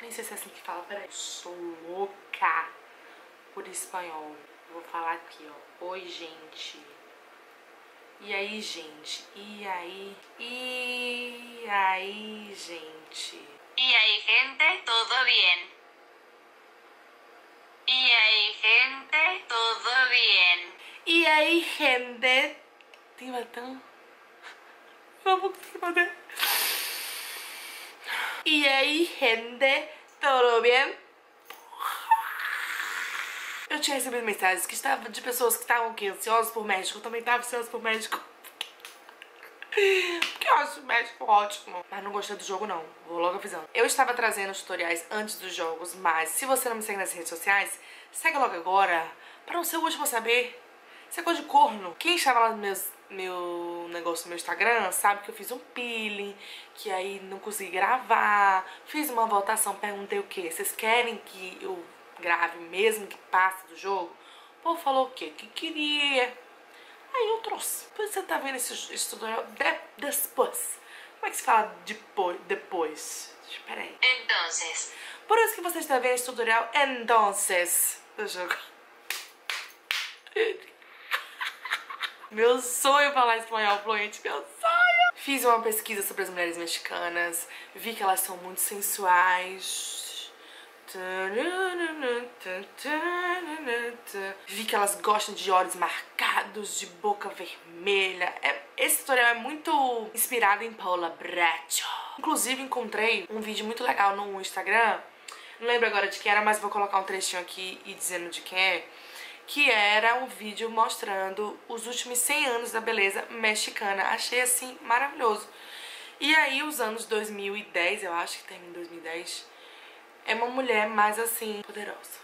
Nem sei se é assim que fala, peraí. Sou louca por espanhol. Vou falar aqui, ó. Oi, gente. E aí, gente? E aí? E aí, gente? E aí, gente? Tudo bem? E aí, gente? Tudo bem? E aí, gente? Tem batom? Não vou conseguir fazer. E aí, gente? Tudo bem? Eu tinha recebido mensagens que estava de pessoas que estavam aqui, ansiosas por México. Eu também estava ansiosa por México. Porque eu acho o México ótimo. Mas não gostei do jogo, não. Vou logo avisando. Eu estava trazendo os tutoriais antes dos jogos, mas se você não me segue nas redes sociais, segue logo agora, para não ser o último a saber. Isso é coisa de corno. Quem estava lá no meu negócio no meu Instagram sabe que eu fiz um peeling, que aí não consegui gravar. Fiz uma votação, perguntei o quê? Vocês querem que eu grave mesmo que passe do jogo? O povo falou o quê? Que queria. Aí eu trouxe. Por isso você tá vendo esse tutorial depois. Como é que se fala depois? Espera aí. Entonces. Por isso que você está vendo esse tutorial entonces do jogo. Meu sonho falar espanhol fluente, meu sonho. Fiz uma pesquisa sobre as mulheres mexicanas, vi que elas são muito sensuais. Vi que elas gostam de olhos marcados, de boca vermelha. Esse tutorial é muito inspirado em Paola Bracho. Inclusive encontrei um vídeo muito legal no Instagram. Não lembro agora de quem era, mas vou colocar um trechinho aqui e dizendo de quem é. Que era um vídeo mostrando os últimos 100 anos da beleza mexicana. Achei assim maravilhoso. E aí os anos 2010, eu acho que termina em 2010, é uma mulher mais, assim, poderosa.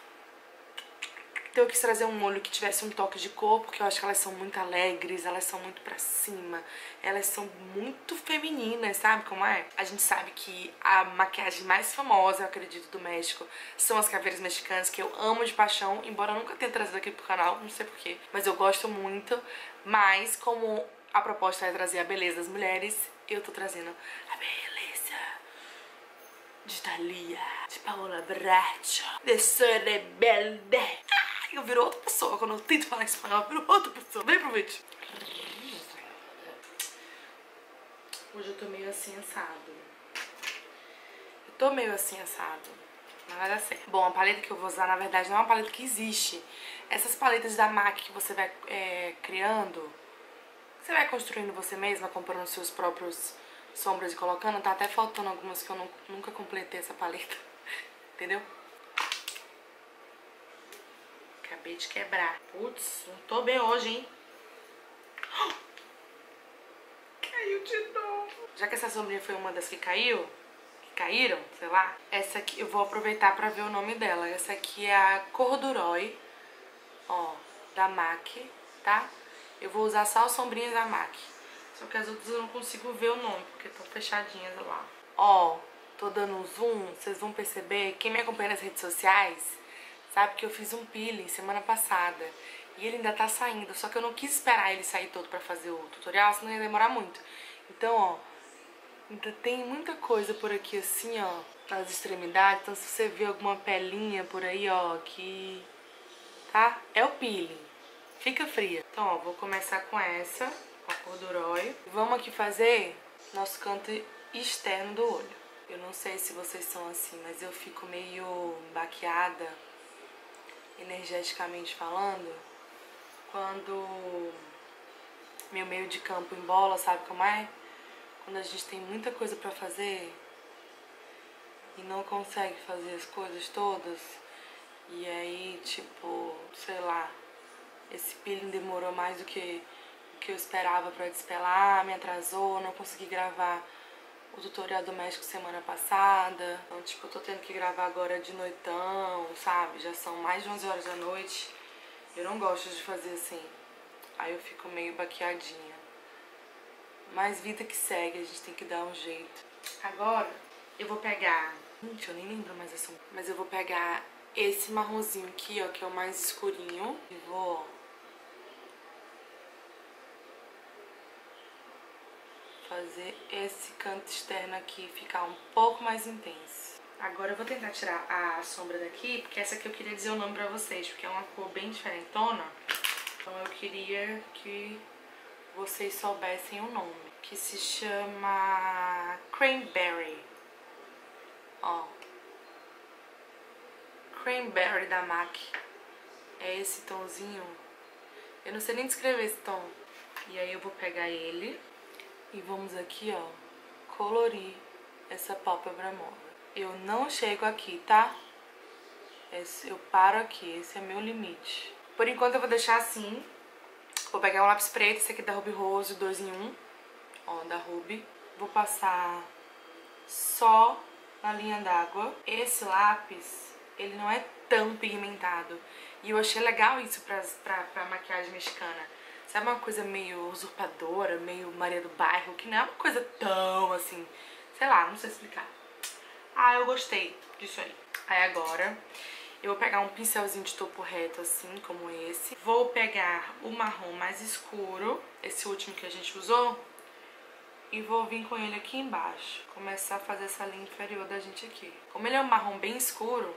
Então eu quis trazer um molho que tivesse um toque de cor, porque eu acho que elas são muito alegres, elas são muito pra cima, elas são muito femininas, sabe como é? A gente sabe que a maquiagem mais famosa, eu acredito, do México, são as caveiras mexicanas, que eu amo de paixão, embora eu nunca tenha trazido aqui pro canal, não sei porquê, mas eu gosto muito. Mas como a proposta é trazer a beleza das mulheres, eu tô trazendo a beleza de Thalia, de Paola Bracho, de Rebelde. Eu viro outra pessoa, quando eu tento falar espanhol, eu viro outra pessoa. Vem pro vídeo. Hoje eu tô meio assim assado. Mas vai dar certo. Bom, a paleta que eu vou usar, na verdade, não é uma paleta que existe. Essas paletas da MAC que você vai criando, você vai construindo você mesma, comprando seus próprios sombras e colocando, tá até faltando algumas que eu nunca completei essa paleta. Entendeu? Acabei de quebrar. Putz, não tô bem hoje, hein? Caiu de novo. Já que essa sombrinha foi uma das que caiu, sei lá, essa aqui eu vou aproveitar pra ver o nome dela. Essa aqui é a Cordurói, ó, da MAC, tá? Eu vou usar só as sombrinhas da MAC. Só que as outras eu não consigo ver o nome, porque estão fechadinhas lá. Ó, tô dando um zoom, vocês vão perceber. Quem me acompanha nas redes sociais sabe que eu fiz um peeling semana passada. E ele ainda tá saindo, só que eu não quis esperar ele sair todo pra fazer o tutorial, senão ia demorar muito. Então, ó, ainda tem muita coisa por aqui assim, ó, nas extremidades. Então se você vê alguma pelinha por aí, ó, que tá? É o peeling. Fica fria. Então, ó, vou começar com essa, a Cordurói. Vamos aqui fazer nosso canto externo do olho. Eu não sei se vocês são assim, mas eu fico meio baqueada, energeticamente falando, quando meu meio de campo embola, sabe como é? Quando a gente tem muita coisa pra fazer e não consegue fazer as coisas todas. E aí, tipo, sei lá, esse peeling demorou mais do que eu esperava pra despelar, me atrasou, não consegui gravar o tutorial do México semana passada. Então, tipo, eu tô tendo que gravar agora de noitão, sabe? Já são mais de 11 horas da noite. Eu não gosto de fazer assim. Aí eu fico meio baqueadinha. Mas vida que segue, a gente tem que dar um jeito. Agora eu vou pegar... Gente, eu nem lembro mais assim. Mas eu vou pegar esse marronzinho aqui, ó, que é o mais escurinho. E vou fazer esse canto externo aqui ficar um pouco mais intenso. Agora eu vou tentar tirar a sombra daqui, porque essa aqui eu queria dizer o nome pra vocês, porque é uma cor bem diferentona. Então eu queria que vocês soubessem o nome, que se chama Cranberry. Ó, Cranberry da MAC. É esse tomzinho. Eu não sei nem descrever esse tom. E aí eu vou pegar ele e vamos aqui, ó, colorir essa pálpebra móvel. Eu não chego aqui, tá? Esse, eu paro aqui, esse é meu limite. Por enquanto eu vou deixar assim. Vou pegar um lápis preto, esse aqui da Ruby Rose, 2 em 1. Ó, da Ruby. Vou passar só na linha d'água. Esse lápis, ele não é tão pigmentado. E eu achei legal isso pra maquiagem mexicana. Sabe, uma coisa meio usurpadora, meio Maria do Bairro, que não é uma coisa tão assim... Sei lá, não sei explicar. Ah, eu gostei disso aí. Aí agora... eu vou pegar um pincelzinho de topo reto, assim, como esse. Vou pegar o marrom mais escuro, esse último que a gente usou, e vou vir com ele aqui embaixo. Começar a fazer essa linha inferior da gente aqui. Como ele é um marrom bem escuro,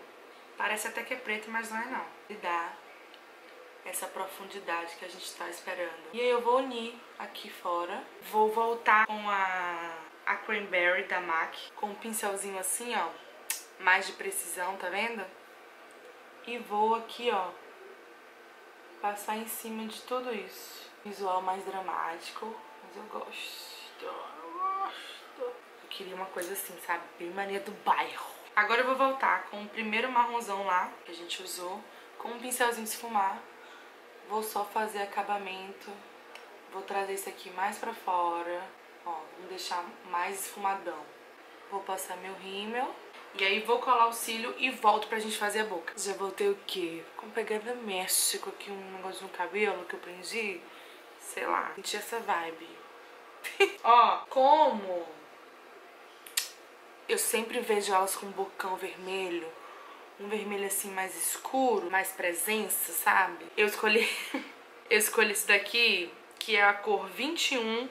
parece até que é preto, mas não é não. E dá essa profundidade que a gente tá esperando. E aí eu vou unir aqui fora. Vou voltar com a Cranberry da MAC, com um pincelzinho assim, ó, mais de precisão, tá vendo? E vou aqui, ó, passar em cima de tudo isso. Visual mais dramático, mas eu gosto. Eu queria uma coisa assim, sabe? Bem Maria do Bairro. Agora eu vou voltar com o primeiro marronzão lá, que a gente usou, com um pincelzinho de esfumar. Vou só fazer acabamento. Vou trazer isso aqui mais pra fora. Ó, vou deixar mais esfumadão. Vou passar meu rímel. E aí vou colar o cílio e volto pra gente fazer a boca. Já voltei o quê? Com pegada México aqui, um negócio no cabelo que eu prendi. Sei lá, senti essa vibe. Ó, como eu sempre vejo elas com um bocão vermelho, um vermelho assim mais escuro, mais presença, sabe? Eu escolhi, esse daqui, que é a cor 21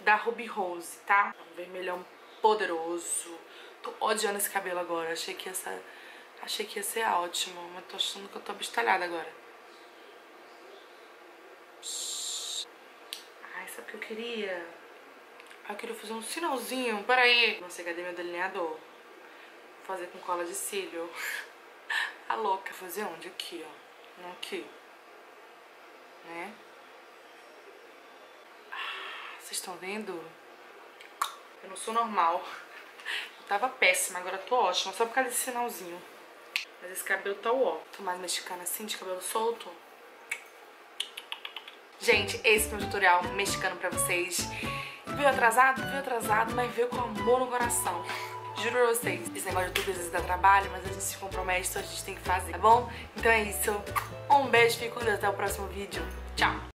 da Ruby Rose, tá? Um vermelhão poderoso. Tô odiando esse cabelo agora, achei que ia ser ótimo, mas tô achando que eu tô abestalhada agora. Ai, sabe o que eu queria? Eu queria fazer um sinalzinho, peraí. Não sei, cadê meu delineador? Vou fazer com cola de cílio. A louca. Vou fazer onde? Aqui, ó. Não aqui. Né? Vocês estão vendo? Eu não sou normal. Tava péssima, agora tô ótima, só por causa desse sinalzinho. Mas esse cabelo tá uó. Tô mais mexicana assim, de cabelo solto. Gente, esse foi um tutorial mexicano pra vocês. Veio atrasado, mas veio com amor no coração. Juro pra vocês, esse negócio de YouTube às vezes dá trabalho, mas a gente se compromete, então a gente tem que fazer, tá bom? Então é isso. Um beijo, fique com Deus, até o próximo vídeo. Tchau!